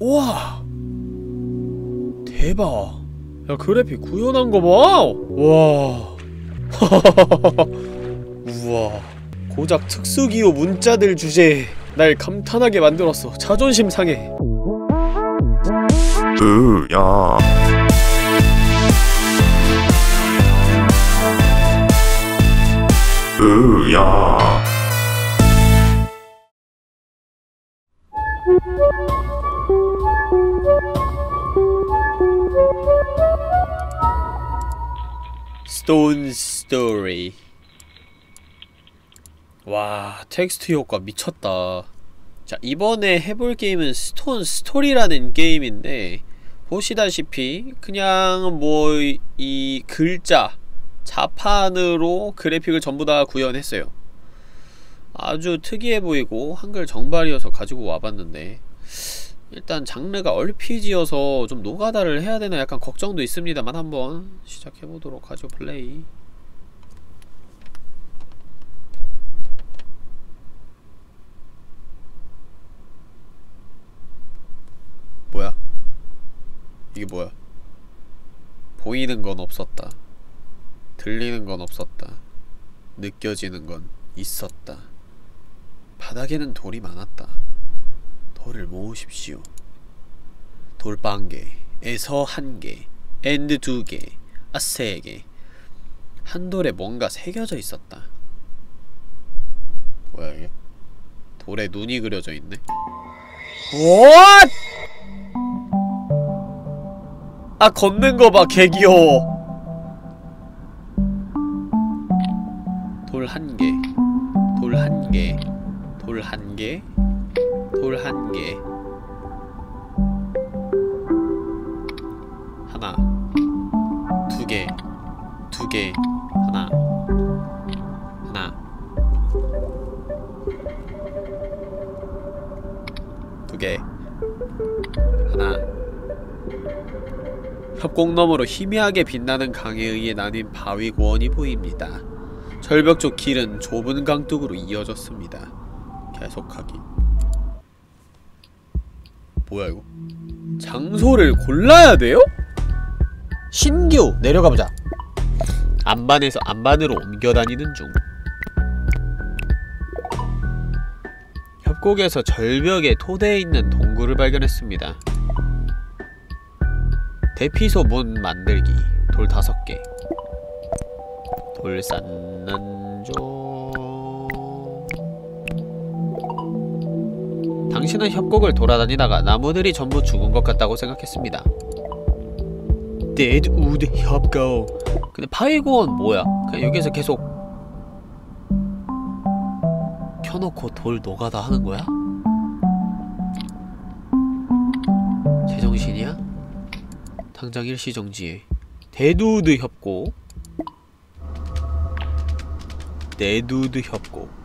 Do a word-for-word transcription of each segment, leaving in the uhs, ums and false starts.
우와 대박. 야 그래픽 구현한거 봐. 와 우와 고작 특수기호 문자들 주제에 날 감탄하게 만들었어. 자존심 상해. 으야 으야. Stone Story. 와 텍스트 효과 미쳤다. 자 이번에 해볼 게임은 Stone Story라는 게임인데 보시다시피 그냥 뭐 이 글자 자판으로 그래픽을 전부 다 구현했어요. 아주 특이해 보이고 한글 정발이어서 가지고 와봤는데 일단 장르가 알피지여서 좀 노가다를 해야 되나 약간 걱정도 있습니다만 한번 시작해보도록 하죠. 플레이. 뭐야? 이게 뭐야? 보이는 건 없었다. 들리는 건 없었다. 느껴지는 건 있었다. 바닥에는 돌이 많았다. 돌을 모으십시오. 돌빵개, 에서 한 개, 엔드 두 개, 아 세 개. 한 돌에 뭔가 새겨져 있었다. 뭐야 이게? 돌에 눈이 그려져 있네? 오! 아 걷는 거 봐, 개 귀여워. 돌 한 개, 돌 한 개, 돌 한 개. 돌 한 개. 하나. 두 개. 두 개. 하나. 하나. 두 개. 하나. 협곡 너머로 희미하게 빛나는 강에 의해 나뉜 바위 고원이 보입니다. 절벽 쪽 길은 좁은 강둑으로 이어졌습니다. 계속하기. 뭐야 이거? 장소를 골라야 돼요? 신규! 내려가보자. 안반에서 안반으로 옮겨다니는 중. 협곡에서 절벽에 토대에 있는 동굴을 발견했습니다. 대피소 문 만들기. 돌 다섯 개. 돌 쌓는 중. 당신은 협곡을 돌아다니다가 나무들이 전부 죽은 것 같다고 생각했습니다. 데드우드 협곡. 근데 파이고원 뭐야? 그냥 여기에서 계속 켜놓고 돌 노가다 하는 거야? 제정신이야? 당장 일시정지해. 데드우드 협곡. 데드우드 협곡.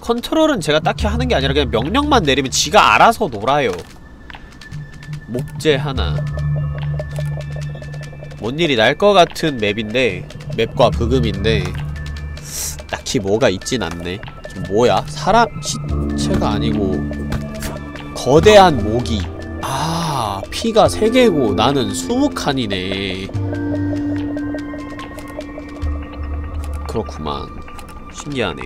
컨트롤은 제가 딱히 하는게 아니라 그냥 명령만 내리면 지가 알아서 놀아요. 목재 하나. 뭔 일이 날 것 같은 맵인데 맵과 브금인데 딱히 뭐가 있진 않네. 뭐야? 사람 시체가 아니고 거대한 모기. 아 피가 세 개고 나는 스무 칸이네 그렇구만. 신기하네.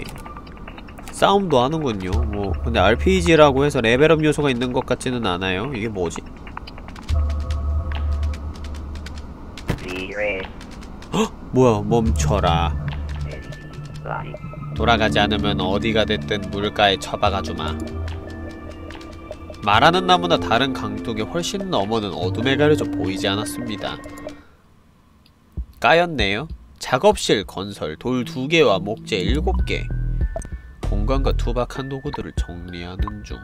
싸움도 하는군요. 뭐 근데 알피지라고 해서 레벨업 요소가 있는 것 같지는 않아요. 이게 뭐지? 헉! 뭐야? 멈춰라. 돌아가지 않으면 어디가 됐든 물가에 처박아주마. 말하는 나무나 다른 강둑에 훨씬 넘어는 어둠에 가려져 보이지 않았습니다. 까였네요. 작업실 건설. 돌 두 개와 목재 일곱 개. 공간과 투박한 도구들을 정리하는 중.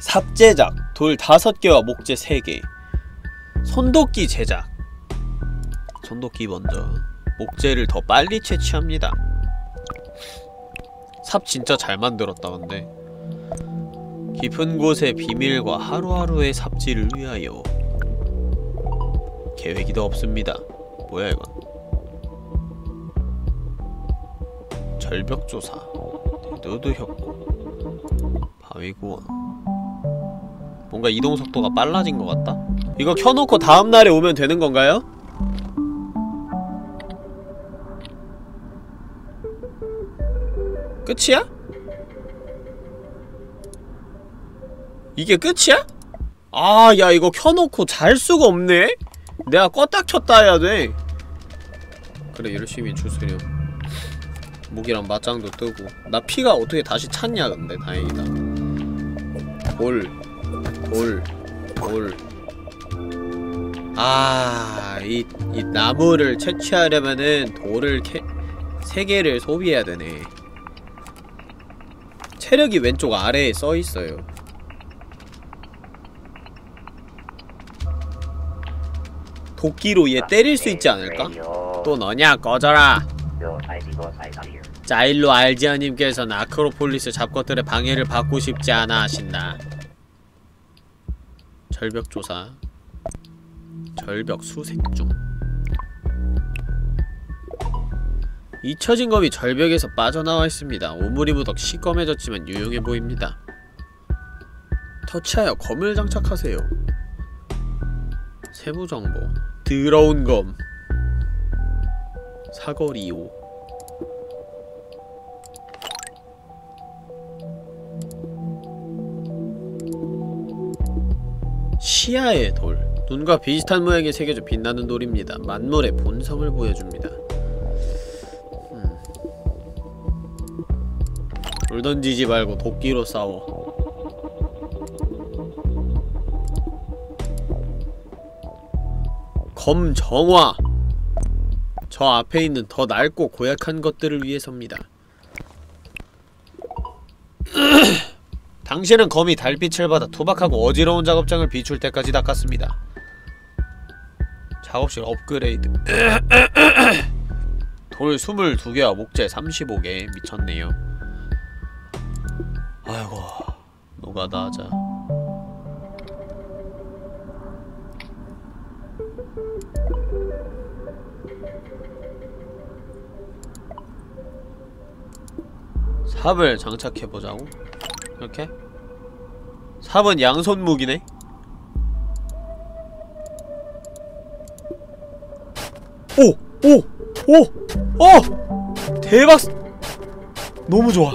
삽 제작. 돌 다섯 개와 목재 세 개. 손도끼 제작. 손도끼 먼저. 목재를 더 빨리 채취합니다. 삽 진짜 잘 만들었다 근데. 깊은 곳의 비밀과 하루하루의 삽질을 위하여. 계획이 더 없습니다. 뭐야 이건. 절벽조사. 데드우드 협곡. 여기고 뭔가 이동 속도가 빨라진 것 같다? 이거 켜놓고 다음날에 오면 되는 건가요? 끝이야? 이게 끝이야? 아, 야 이거 켜놓고 잘 수가 없네? 내가 껐다 켰다 해야 돼. 그래, 열심히 주스렴. 무기랑 맞짱도 뜨고. 나 피가 어떻게 다시 찼냐 근데 다행이다. 올, 올, 올. 아, 이, 이 나무를 채취하려면은 돌을 캐, 세 개를 소비해야 되네. 체력이 왼쪽 아래에 써있어요. 도끼로 얘 때릴 수 있지 않을까? 또 너냐? 꺼져라! 자일로 알지아님께서는 아크로폴리스 잡것들의 방해를 받고 싶지 않아 하신다. 절벽조사, 절벽 수색중. 잊혀진 검이 절벽에서 빠져나와 있습니다. 오므리 무덕 시꺼매졌지만 유용해 보입니다. 터치하여 검을 장착하세요. 세부정보. 더러운 검. 사거리오. 시야의 돌. 눈과 비슷한 모양이 새겨져 빛나는 돌입니다. 만물의 본성을 보여줍니다. 음. 돌 던지지 말고 도끼로 싸워. 검정화! 저 앞에 있는 더 낡고 고약한 것들을 위해서입니다. 당신은 검이 달빛을 받아 투박하고 어지러운 작업장을 비출 때까지 닦았습니다. 작업실 업그레이드. 돌 이십이 개와 목재 삼십오 개. 미쳤네요. 아이고, 노가다 하자. 삽을 장착해보자고? 이렇게? 삽은 양손 무기네? 오! 오! 오! 어! 대박! 너무 좋아.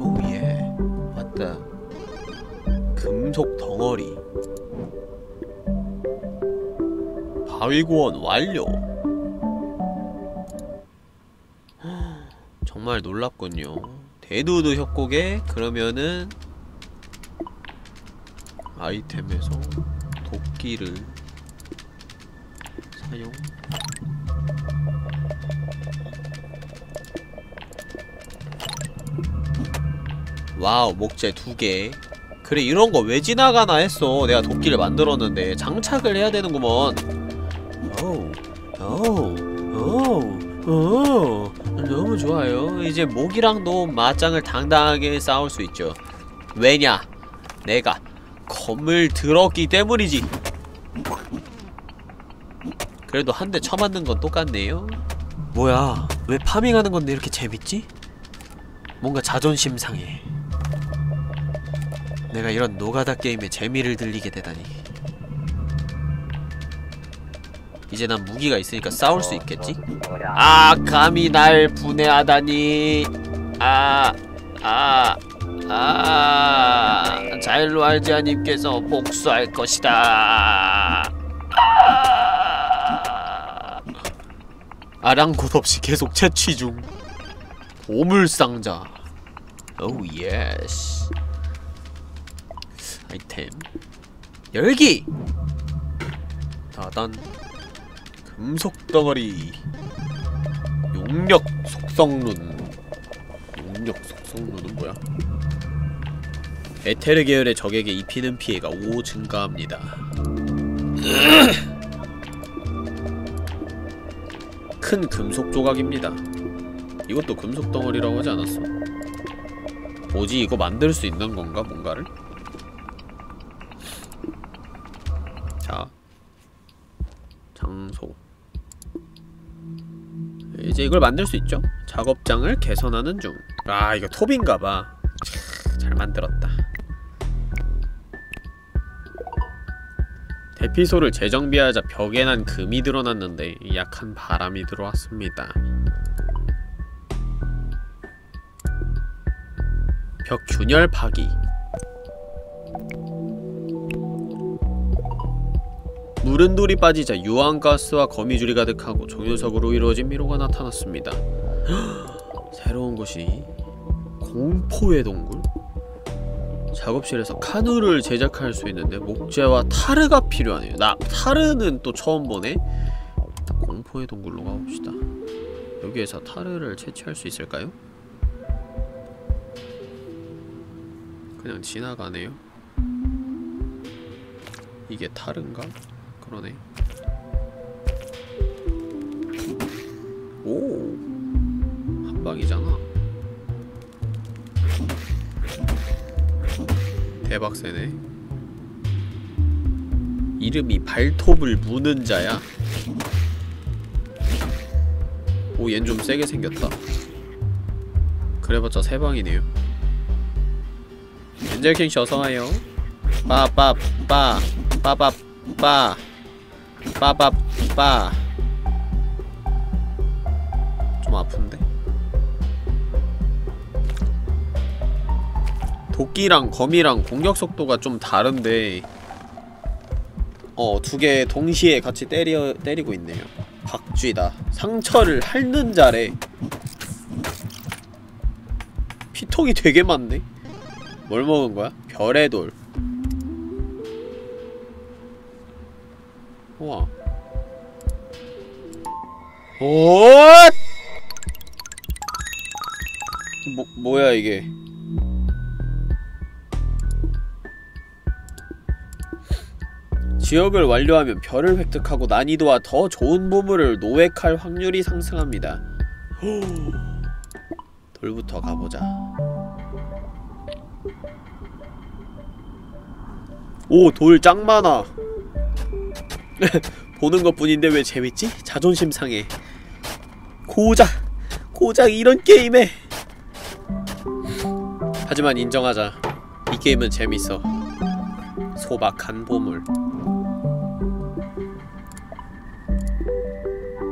오 예. 왔다. 금속 덩어리. 바위 구원 완료. 정말 놀랍군요. 데드우드 협곡에 그러면은 아이템에서 도끼를 사용. 와우, 목재 두 개. 그래, 이런 거 왜 지나가나 했어. 내가 도끼를 만들었는데 장착을 해야 되는구먼. 오우, 오우, 오우, 오우. 너무 좋아요. 이제 목이랑도 맞짱을 당당하게 싸울 수 있죠. 왜냐? 내가 검을 들었기 때문이지. 그래도 한 대 쳐맞는 건 똑같네요. 뭐야, 왜 파밍하는 건데 이렇게 재밌지? 뭔가 자존심 상해. 내가 이런 노가다 게임에 재미를 들리게 되다니. 이제 난 무기가 있으니까 싸울 수 있겠지? 아, 감히 날 분해하다니. 아, 아, 아. 자일로 알지아님께서 복수할 것이다. 아. 아랑곳 없이 계속 채취 중. 보물상자. 오우 예스. 아이템. 열기! 다단. 금속덩어리. 용력 속성룬. 용력 속성룬은 뭐야? 에테르 계열의 적에게 입히는 피해가 오 증가합니다. 큰 금속 조각입니다. 이것도 금속덩어리라고 하지 않았어? 뭐지, 이거 만들 수 있는 건가? 뭔가를? 자, 장소. 이제 이걸 만들 수 있죠. 작업장을 개선하는 중. 아, 이거 톱인가봐. 잘 만들었다. 대피소를 재정비하자 벽에 난 금이 드러났는데 약한 바람이 들어왔습니다. 벽 균열 파기. 무른 돌이 빠지자 유황가스와 거미줄이 가득하고 정유석으로 이루어진 미로가 나타났습니다. 헉, 새로운 곳이 공포의 동굴? 작업실에서 카누를 제작할 수 있는데 목재와 타르가 필요하네요. 나 타르는 또 처음 보네? 공포의 동굴로 가봅시다. 여기에서 타르를 채취할 수 있을까요? 그냥 지나가네요. 이게 타르인가? 그러네. 오, 한 방이잖아. 대박 세네. 이름이 발톱을 무는 자야. 오, 얜 좀 세게 생겼다. 그래봤자 세 방이네요. 엔젤킹씨 어서와요. 빠빠빠 빠빠빠 빠빠빠. 좀 아픈데? 도끼랑 거미랑 공격 속도가 좀 다른데 어, 두 개 동시에 같이 때려, 때리고 있네요. 박쥐다. 상처를 핥는 자래. 피통이 되게 많네. 뭘 먹은 거야? 별의 돌. 우와. 오! 뭐, 뭐야 이게? 지역을 완료하면 별을 획득하고 난이도와 더 좋은 보물을 노획할 확률이 상승합니다. 돌부터 가보자. 오, 돌 짱 많아. 보는 것뿐인데 왜 재밌지? 자존심 상해. 고작! 고작 이런 게임에! 하지만 인정하자, 이 게임은 재밌어. 소박한 보물.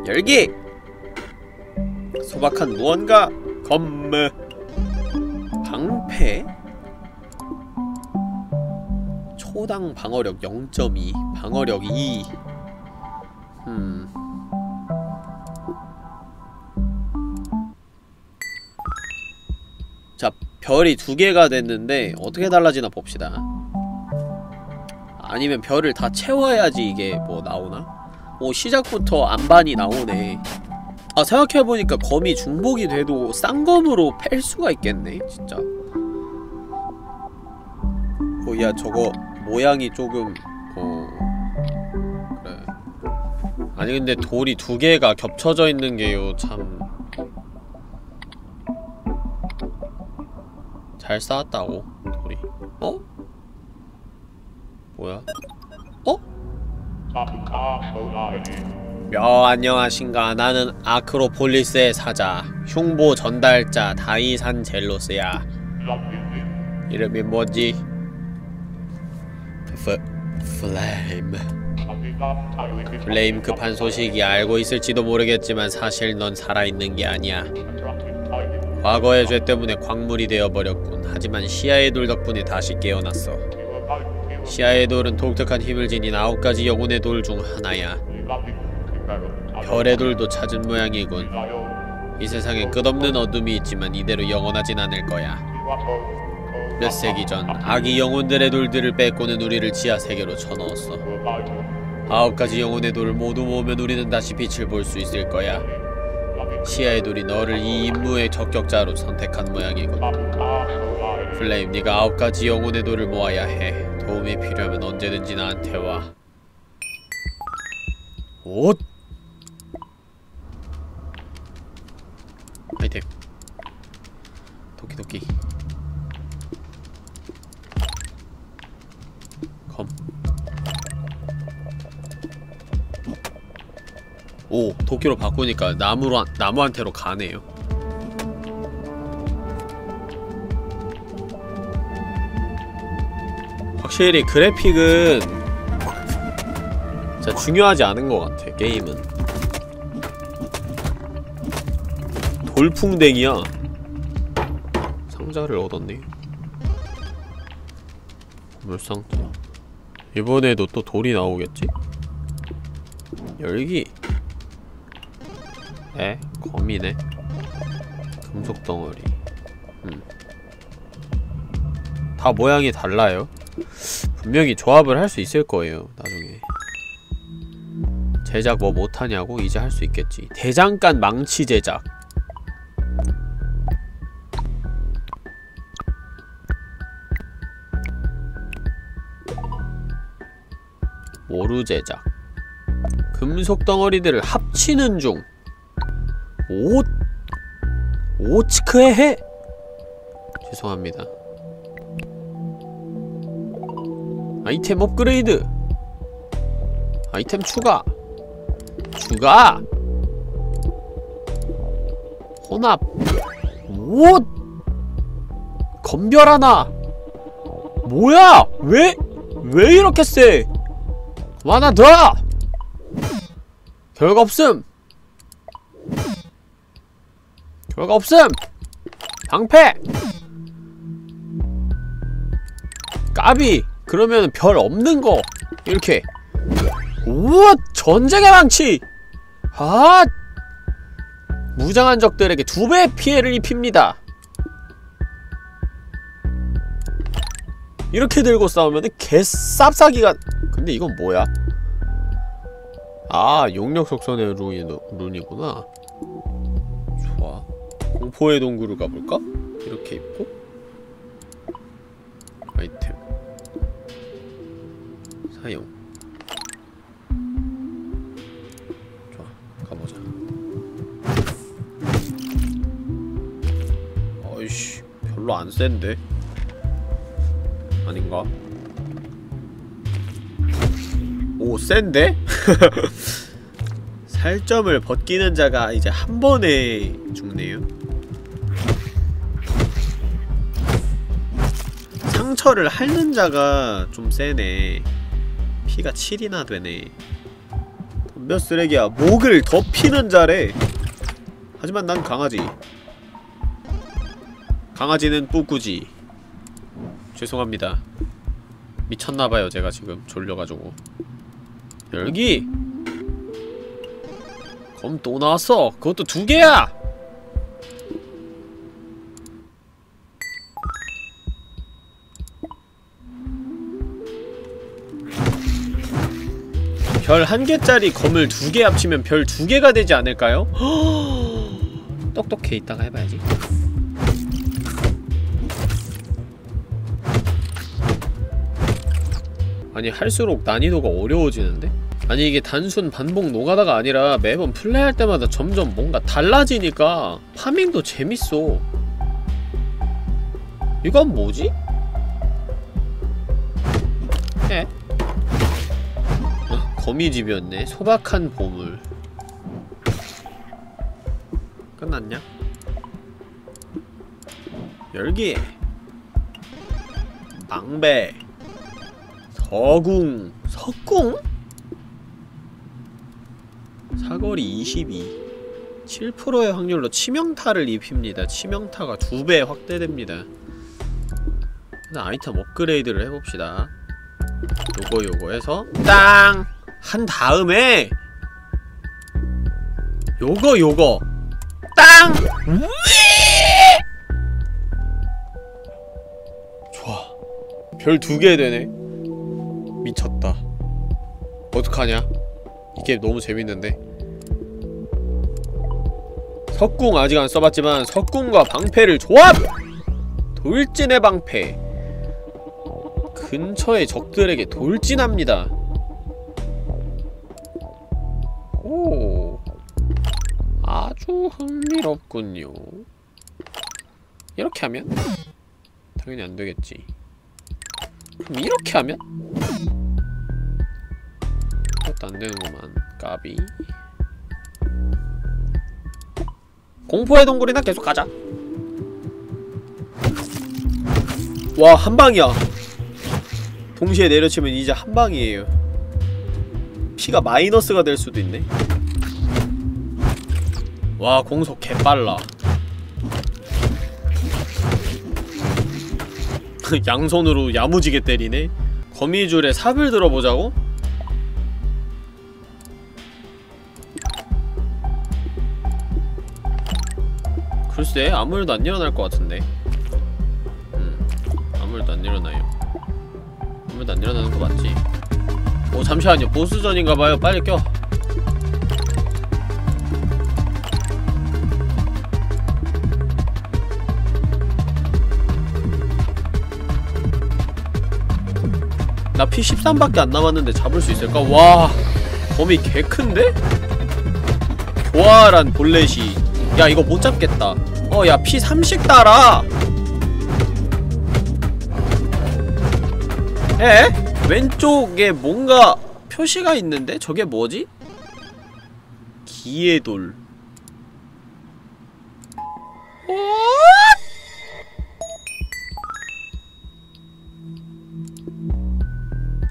열기! 소박한 무언가! 건물! 방패? 초당 방어력 영 점 이, 방어력 이. 음. 자, 별이 두 개가 됐는데 어떻게 달라지나 봅시다. 아니면 별을 다 채워야지 이게 뭐 나오나? 오, 시작부터 안반이 나오네. 아, 생각해보니까 검이 중복이 돼도 쌍검으로 팰 수가 있겠네, 진짜. 오, 야, 저거 모양이 조금... 어... 그래. 아니 근데 돌이 두 개가 겹쳐져 있는 게요, 참... 잘 쌓았다고, 돌이. 어? 뭐야? 어? 야, 안녕하신가. 나는 아크로폴리스의 사자, 흉보 전달자 다이산 젤로스야. 이름이 뭐지? 플... 플레임... 플레임, 급한 소식이. 알고 있을지도 모르겠지만 사실 넌 살아있는 게 아니야. 과거의 죄 때문에 광물이 되어버렸군. 하지만 시야의 돌 덕분에 다시 깨어났어. 시야의 돌은 독특한 힘을 지닌 아홉 가지 영혼의 돌 중 하나야. 별의 돌도 찾은 모양이군. 이 세상에 끝없는 어둠이 있지만 이대로 영원하진 않을 거야. 몇 세기 전, 아기 영혼들의 돌들을 빼고는 우리를 지하세계로 쳐넣었어. 아홉 가지 영혼의 돌을 모두 모으면 우리는 다시 빛을 볼 수 있을 거야. 시야의 돌이 너를 이 임무의 적격자로 선택한 모양이군. 플레임, 네가 아홉 가지 영혼의 돌을 모아야 해. 도움이 필요하면 언제든지 나한테 와. 옷! 아이템. 도끼도끼. 검. 오, 도끼로 바꾸니까 나무로, 나무한테로 가네요. 확실히 그래픽은 진짜 중요하지 않은 것 같아, 게임은. 돌풍뎅이야. 상자를 얻었네. 물상자. 이번에도 또 돌이 나오겠지? 열기. 에? 거미네. 금속 덩어리. 음. 다 모양이 달라요. 분명히 조합을 할 수 있을 거예요, 나중에. 제작 뭐 못하냐고? 이제 할 수 있겠지. 대장간 망치 제작. 모루 제작. 금속 덩어리들을 합치는 중. 오... 오츠크의 해! 죄송합니다. 아이템 업그레이드! 아이템 추가! 추가! 혼합! 옷! 건별 하나! 뭐야! 왜! 왜 이렇게 쎄! 완화둬! 결과 없음! 결과 없음! 방패! 까비! 그러면 별 없는 거! 이렇게! 우와! 전쟁의 망치! 아! 무장한 적들에게 두 배의 피해를 입힙니다. 이렇게 들고 싸우면은 개쌉싸기가. 근데 이건 뭐야? 아, 용력 속선의 룬이, 룬이구나. 좋아. 공포의 동굴을 가볼까? 이렇게 입고 아이템 사용. 좋아, 가보자. 어이씨, 별로 안 센데? 아닌가? 오, 센데? 살점을 벗기는 자가 이제 한 번에 죽네요. 상처를 핥는 자가 좀 세네. 피가 칠이나 되네. 덤벼 쓰레기야. 목을 덮이는 자래. 하지만 난 강아지. 강아지는 뿌꾸지. 죄송합니다. 미쳤나봐요, 제가 지금 졸려가지고. 열기! 검 또 나왔어! 그것도 두 개야! 별 한 개짜리 검을 두 개 합치면 별 두 개가 되지 않을까요? 허어! 똑똑해, 이따가 해봐야지. 아니, 할수록 난이도가 어려워지는데? 아니, 이게 단순 반복 노가다가 아니라 매번 플레이할 때마다 점점 뭔가 달라지니까 파밍도 재밌어. 이건 뭐지? 에? 아, 거미집이었네. 소박한 보물. 끝났냐? 열기! 망배! 어궁, 석궁? 사거리 이십이. 칠 퍼센트의 확률로 치명타를 입힙니다. 치명타가 두 배 확대됩니다. 일단 아이템 업그레이드를 해봅시다. 요거 요거 해서 땅! 한 다음에 요거 요거 땅! 좋아. 별 두 개 되네. 미쳤다. 어떡하냐? 이 게임 너무 재밌는데? 석궁 아직 안 써봤지만 석궁과 방패를 조합! 돌진의 방패. 근처의 적들에게 돌진합니다. 오, 아주 흥미롭군요. 이렇게 하면? 당연히 안 되겠지. 그럼 이렇게 하면? 그것도 안되는구만. 까비. 공포의 동굴이나 계속 가자. 와, 한방이야. 동시에 내려치면 이제 한방이에요. 피가 마이너스가 될 수도 있네. 와, 공속 개빨라. 양손으로 야무지게 때리네. 거미줄에 삽을 들어보자고? 글쎄, 아무 일도 안 일어날 것 같은데. 음, 아무 일도 안 일어나요. 아무 일도 안 일어나는 거 맞지? 오, 잠시만요. 보스전인가봐요. 빨리 껴. 나 피 십삼밖에 안 남았는데 잡을 수 있을까? 와, 범위 개큰데? 교활한 볼렛이. 야, 이거 못 잡겠다. 어, 야, 피 삼십 달아. 에? 왼쪽에 뭔가 표시가 있는데? 저게 뭐지? 기의 돌.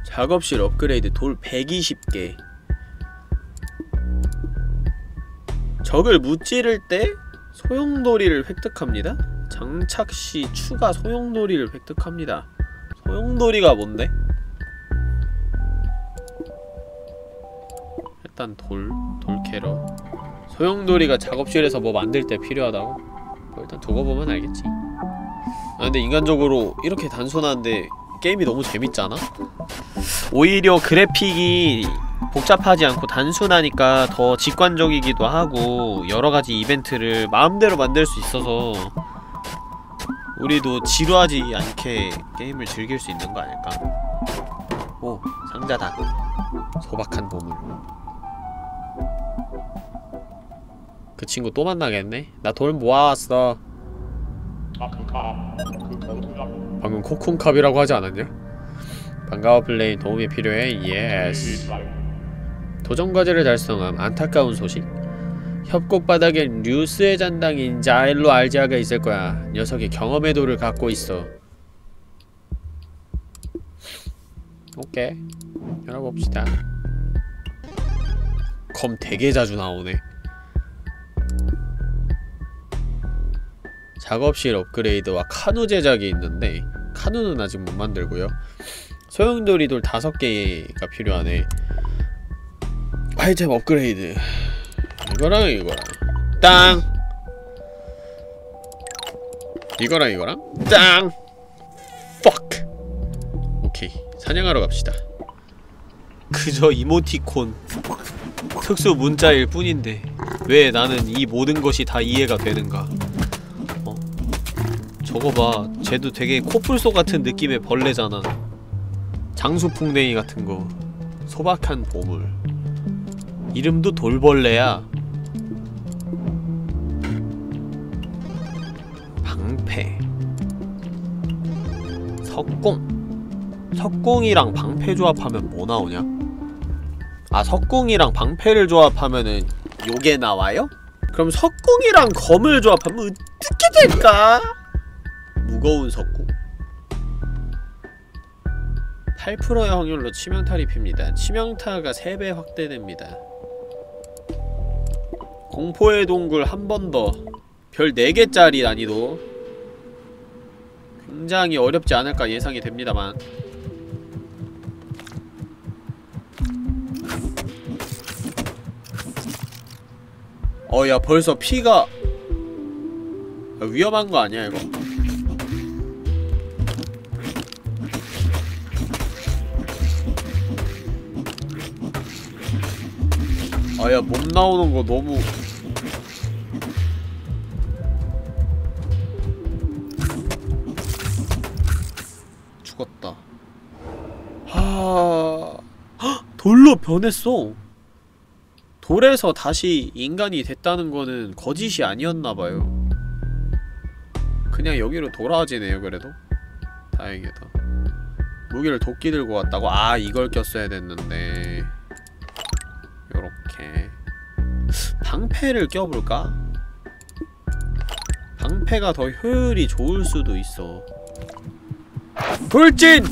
작업실 업그레이드 돌 백이십 개. 적을 무찌를 때 소용돌이를 획득합니다. 장착시 추가 소용돌이를 획득합니다. 소용돌이가 뭔데? 일단 돌, 돌 캐러. 소용돌이가 작업실에서 뭐 만들 때 필요하다고? 뭐 일단 두고 보면 알겠지. 아, 근데 인간적으로 이렇게 단순한데 게임이 너무 재밌잖아? 오히려 그래픽이 복잡하지 않고 단순하니까 더 직관적이기도 하고 여러가지 이벤트를 마음대로 만들 수 있어서 우리도 지루하지 않게 게임을 즐길 수 있는 거 아닐까? 오, 상자다. 소박한 보물. 그 친구 또 만나겠네? 나 돈 모아왔어. 방금 코쿤캅이라고 하지 않았냐? 반가워 플레이, 도움이 필요해? 예스. 도전과제를 달성함. 안타까운 소식. 협곡바닥엔 류스의 잔당인 자일로 알지아가 있을거야. 녀석이 경험의 돌을 갖고 있어. 오케이, 열어봅시다. 검 되게 자주 나오네. 작업실 업그레이드와 카누 제작이 있는데 카누는 아직 못 만들고요. 소용돌이 돌 다섯 개가 필요하네. 아이템 업그레이드. 이거랑 이거랑 땅! 이거랑 이거랑 땅! fuck! 오케이, 사냥하러 갑시다. 그저 이모티콘 특수 문자일 뿐인데 왜 나는 이 모든 것이 다 이해가 되는가. 저거 봐, 쟤도 되게 코뿔소 같은 느낌의 벌레잖아. 장수풍뎅이 같은 거. 소박한 보물. 이름도 돌벌레야. 방패. 석공. 석공이랑 방패 조합하면 뭐 나오냐? 아, 석공이랑 방패를 조합하면은 요게 나와요? 그럼 석공이랑 검을 조합하면 어떻게 될까? 무거운 석궁. 팔 퍼센트의 확률로 치명타를 입힙니다. 치명타가 세 배 확대됩니다. 공포의 동굴 한 번 더. 별 네 개짜리 난이도. 굉장히 어렵지 않을까 예상이 됩니다만. 어, 야, 벌써 피가. 야, 위험한 거 아니야 이거? 아야, 몸 나오는 거 너무. 죽었다. 하. 헉, 돌로 변했어. 돌에서 다시 인간이 됐다는 거는 거짓이 아니었나 봐요. 그냥 여기로 돌아와지네요. 그래도 다행이다. 무기를 도끼 들고 왔다고? 아, 이걸 꼈어야 됐는데. 요렇게 방패를 껴볼까? 깡패가 더 효율이 좋을 수도 있어. 돌진!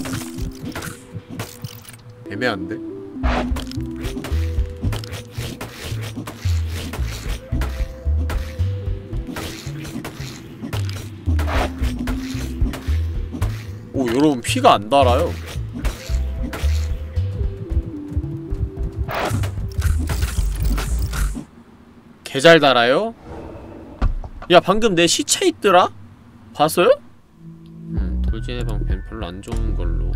애매한데? 오, 여러분 피가 안 달아요. 개 잘 달아요? 야, 방금 내 시체 있더라? 봤어요? 음, 돌진의 방패는 별로 안 좋은 걸로.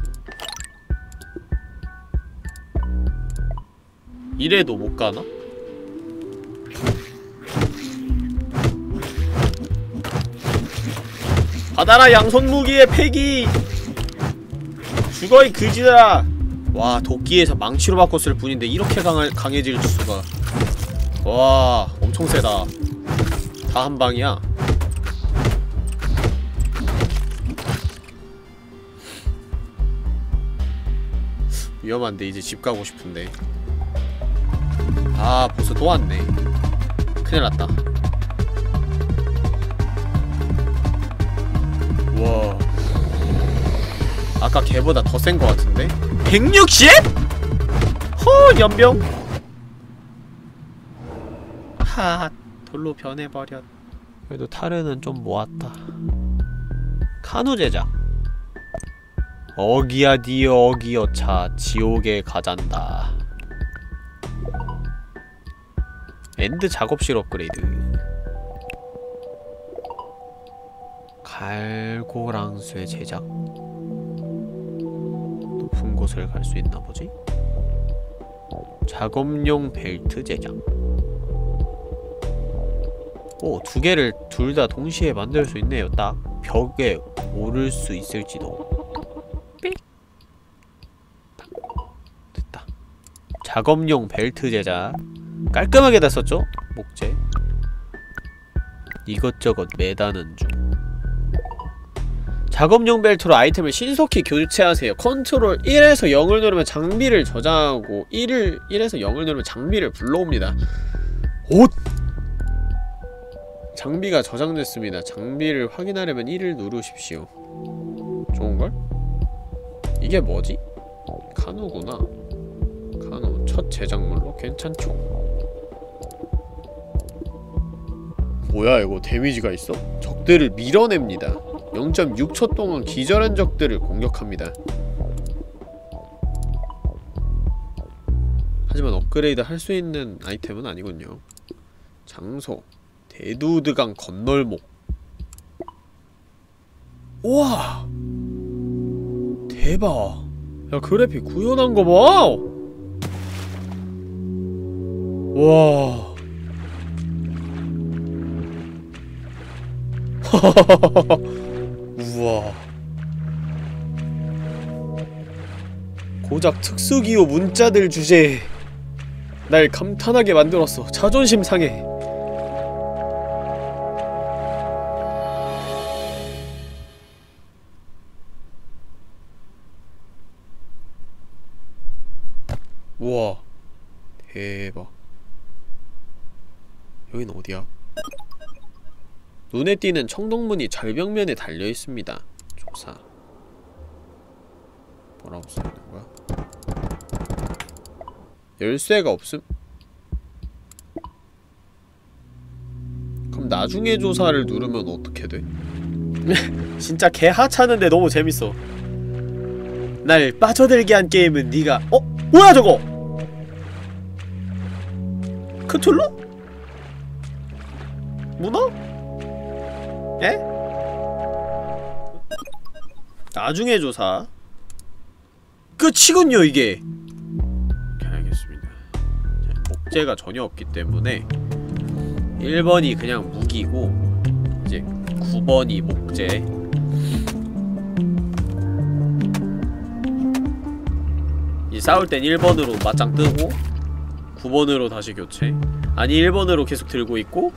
이래도 못 가나? 받아라, 양손 무기의 패기! 죽어, 이 그지들아! 와, 도끼에서 망치로 바꿨을 뿐인데 이렇게 강할, 강해질 수가. 와, 엄청 세다. 다 한방이야. 위험한데 이제 집 가고 싶은데. 아, 벌써 또 왔네. 큰일났다. 우와, 아까 걔보다 더 센 것 같은데? 백육십? 허, 연병. 하, 돌로 변해버렸. 그래도 타르는 좀 모았다. 카누 제작. 어기야디 어기여차 지옥에 가잔다. 엔드 작업실 업그레이드. 갈고랑쇠 제작. 높은 곳을 갈 수 있나 보지? 작업용 벨트 제작. 오, 두 개를 둘 다 동시에 만들 수 있네요. 딱 벽에 오를 수 있을지도. 됐다. 작업용 벨트 제작. 깔끔하게 다 썼죠? 목재 이것저것 매다는 중. 작업용 벨트로 아이템을 신속히 교체하세요. 컨트롤 일에서 영을 누르면 장비를 저장하고 일을 일에서 영을 누르면 장비를 불러옵니다. 옷! 장비가 저장됐습니다. 장비를 확인하려면 일을 누르십시오. 좋은걸? 이게 뭐지? 카누구나. 카누 첫 제작물로 괜찮죠? 뭐야, 이거 데미지가 있어? 적들을 밀어냅니다. 영 점 육 초 동안 기절한 적들을 공격합니다. 하지만 업그레이드 할 수 있는 아이템은 아니군요. 장소 데드우드강 건널목. 우와, 대박. 야, 그래픽 구현한 거 봐! 와, 우와. 고작 특수기호 문자들 주제에 날 감탄하게 만들었어. 자존심 상해. 우와, 대박. 여긴 어디야? 눈에 띄는 청동문이 절벽면에 달려있습니다. 조사. 뭐라고 써있는거야? 열쇠가 없음? 그럼 나중에 조사를 누르면 어떻게 돼? 진짜 개 하찮은데 너무 재밌어. 날 빠져들게 한 게임은 네가. 어? 뭐야 저거? 크툴루? 문어? 에? 나중에 조사. 끝이군요 이게. 알겠습니다. 목재가 전혀 없기 때문에 일 번이 그냥 무기고 이제 구 번이 목재. 이 싸울 땐 일 번으로 맞짱 뜨고 구 번으로 다시 교체. 아니 일 번으로 계속 들고 있고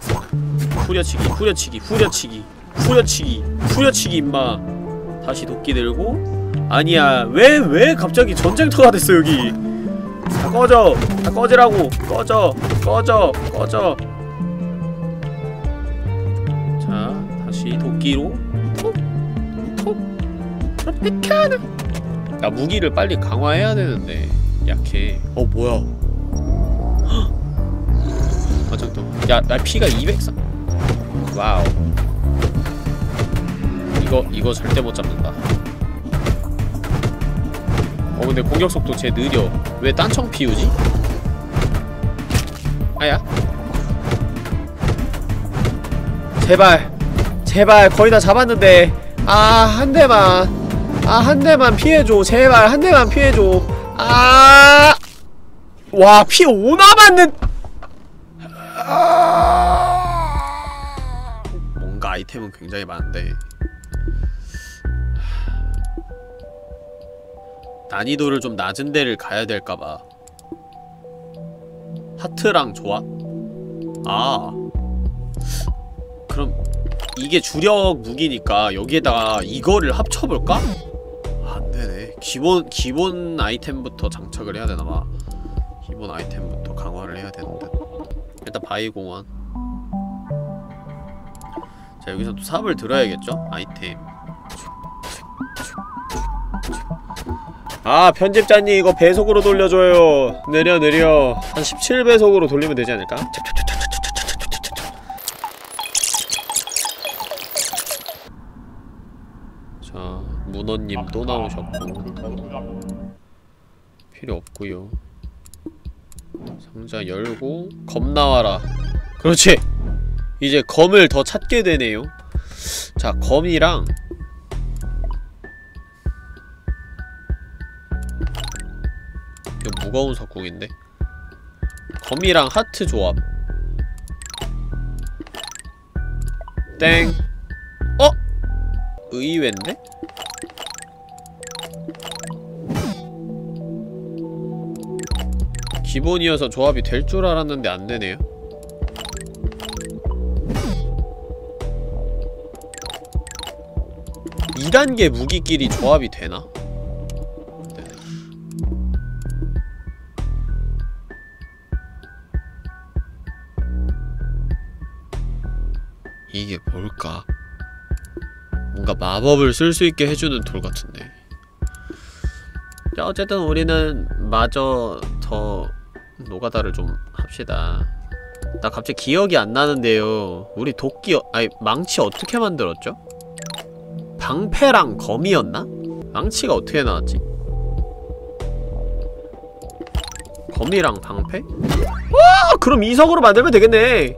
후려치기 후려치기 후려치기 후려치기 후려치기 임마. 다시 도끼 들고. 아니야, 왜 왜 갑자기 전쟁터가 됐어 여기. 다 꺼져, 다 꺼지라고. 꺼져 꺼져 꺼져. 자, 다시 도끼로 나 무기를 빨리 강화해야 되는데 약해. 어 뭐야? 아 잠깐. 야 나 피가 이백삼. 와우. 이거 이거 절대 못 잡는다. 어 근데 공격 속도 쟤 느려. 왜 딴청 피우지? 아야. 제발 제발 거의 다 잡았는데. 아 한 대만. 아, 한 대만 피해줘. 제발, 한 대만 피해줘. 아, 와, 피 오나맞는. 아... 뭔가 아이템은 굉장히 많은데. 난이도를 좀 낮은 데를 가야 될까봐. 하트랑 조합? 아. 그럼, 이게 주력 무기니까 여기에다가 이거를 합쳐볼까? 안되네. 기본, 기본 아이템부터 장착을 해야 되나봐. 기본 아이템부터 강화를 해야 되는데. 일단 바위공원. 자, 여기서 또 삽을 들어야겠죠? 아이템. 아, 편집자님, 이거 배속으로 돌려줘요. 느려, 느려. 한 십칠 배속으로 돌리면 되지 않을까? 문어님 또 나오셨고 필요 없구요. 상자 열고 검 나와라. 그렇지! 이제 검을 더 찾게 되네요. 자, 검이랑 이거 무거운 석궁인데? 검이랑 하트 조합. 땡! 어? 의외인데? 기본이어서 조합이 될 줄 알았는데 안 되네요. 이 단계 무기끼리 조합이 되나? 네. 이게 뭘까? 뭔가 마법을 쓸 수 있게 해주는 돌 같은데. 자, 어쨌든 우리는 마저 더 노가다를 좀 합시다. 나 갑자기 기억이 안 나는데요. 우리 도끼, 어, 아니 망치 어떻게 만들었죠? 방패랑 검이었나? 망치가 어떻게 나왔지? 검이랑 방패? 와! 그럼 이석으로 만들면 되겠네!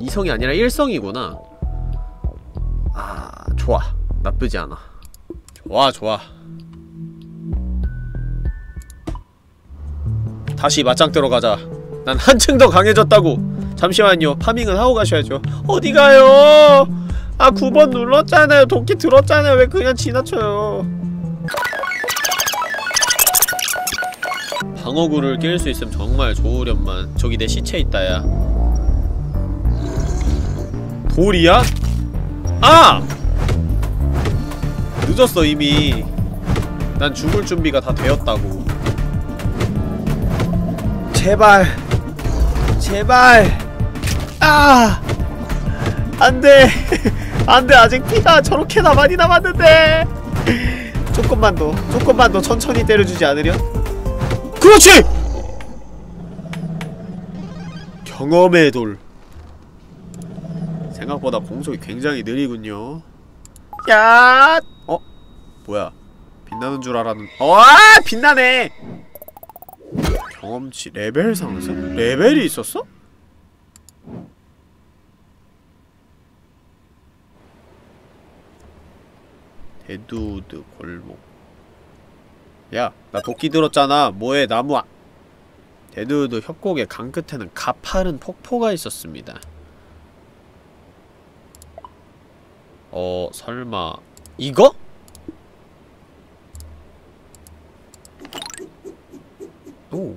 이성이 아니라 일성이구나. 아, 좋아. 나쁘지 않아. 좋아, 좋아. 다시 맞짱 들어가자. 난 한층 더 강해졌다고. 잠시만요. 파밍은 하고 가셔야죠. 어디가요? 아 구 번 눌렀잖아요. 도끼 들었잖아요. 왜 그냥 지나쳐요. 방어구를 낄 수 있으면 정말 좋으련만. 저기 내 시체 있다. 야 돌이야? 아! 늦었어 이미. 난 죽을 준비가 다 되었다고. 제발 제발. 아 안돼 안돼. 아직 피가 저렇게나 많이 남았는데. 조금만 더 조금만 더 천천히 때려주지 않으려? 그렇지! 경험의 돌. 생각보다 공속이 굉장히 느리군요. 야! 어? 뭐야? 빛나는 줄 알았는데. 어! 빛나네! 경험치 레벨 상승? 레벨이 있었어? 데드우드 골목. 야, 나 도끼 들었잖아. 뭐해 나무. 아... 데드우드 협곡의 강 끝에는 가파른 폭포가 있었습니다. 어, 설마 이거? 오, 오,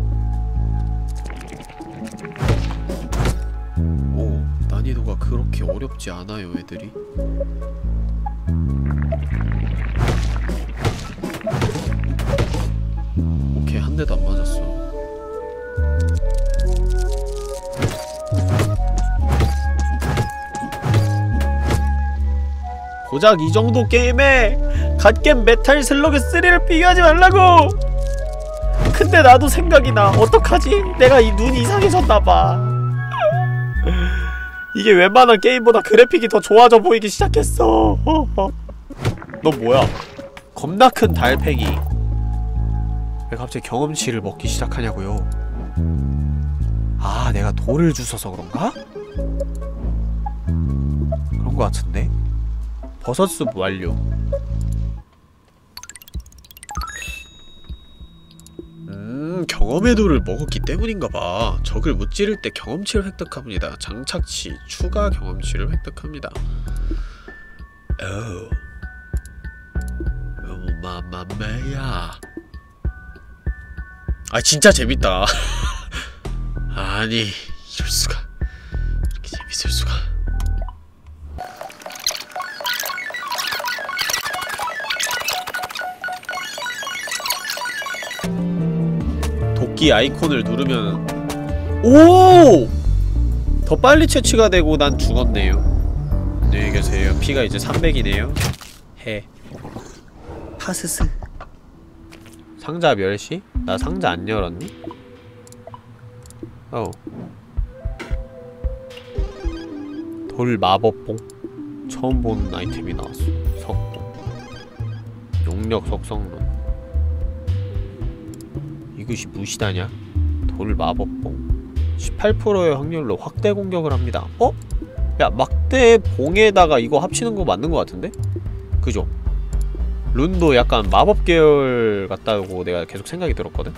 오 난이도가 그렇게 어렵지 않아요 애들이. 오케이 한 대도 안 맞았어. 고작 이 정도 게임에 갓겜 메탈 슬러그 쓰리를 비교하지 말라고! 근데 나도 생각이 나. 어떡하지? 내가 이 눈이 이상해졌나봐. 이게 웬만한 게임보다 그래픽이 더 좋아져 보이기 시작했어. 너 뭐야? 겁나 큰 달팽이. 왜 갑자기 경험치를 먹기 시작하냐고요? 아, 내가 돌을 주워서 그런가? 그런 거 같은데? 버섯숲 완료. 음... 경험의 돌을 먹었기 때문인가봐. 적을 무찌를 때 경험치를 획득합니다. 장착시, 추가 경험치를 획득합니다. 오... 오 마마매야. 아 진짜 재밌다. 아니... 이럴수가... 이렇게 재밌을수가... 이 아이콘을 누르면 오! 더 빨리 채취가 되고 난 죽었네요. 안녕히 계세요. 피가 이제 삼백이네요 해 파스스. 상자 멸시? 나 상자 안 열었니? 어 돌 마법봉. 처음 보는 아이템이 나왔어. 석봉 용력 석성론. 이것이 무시다냐? 돌 마법봉 십팔 퍼센트의 확률로 확대 공격을 합니다. 어? 야 막대 봉에다가 이거 합치는 거 맞는 거 같은데? 그죠? 룬도 약간 마법 계열 같다고 내가 계속 생각이 들었거든?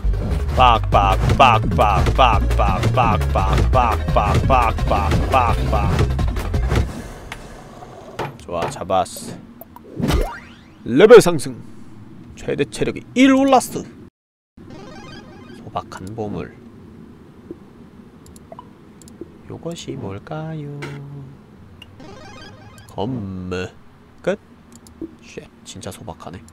빡빡빡빡빡빡빡빡빡빡빡빡빡. 좋아 잡았어. 레벨 상승. 최대 체력이 일 올랐어. 막한 보물. 요것이 뭘까요? 검무. 끝. 쉣, 진짜 소박하네.